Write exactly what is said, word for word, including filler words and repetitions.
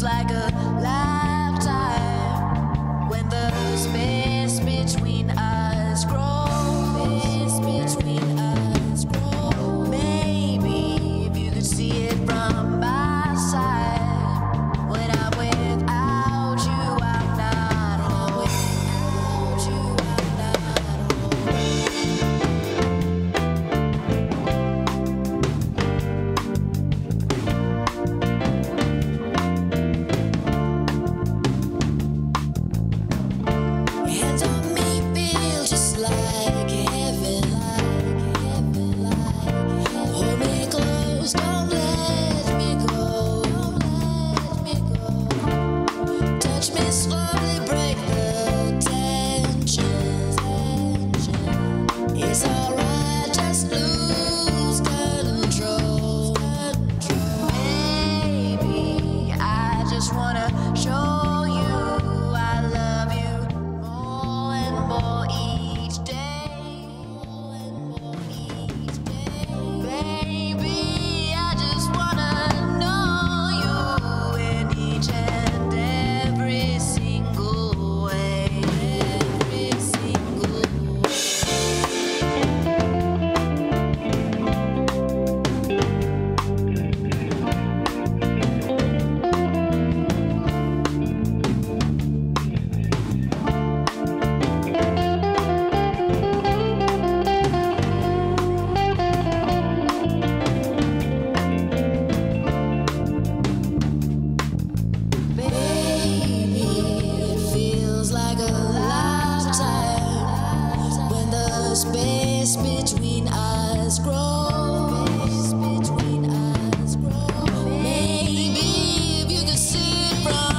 seems like a lifetime when the space between us grows. Space between us grows. Maybe if you could see it from my side, when I'm without you, I'm not alone. Without you, I'm space between us grows. Maybe if you could see it from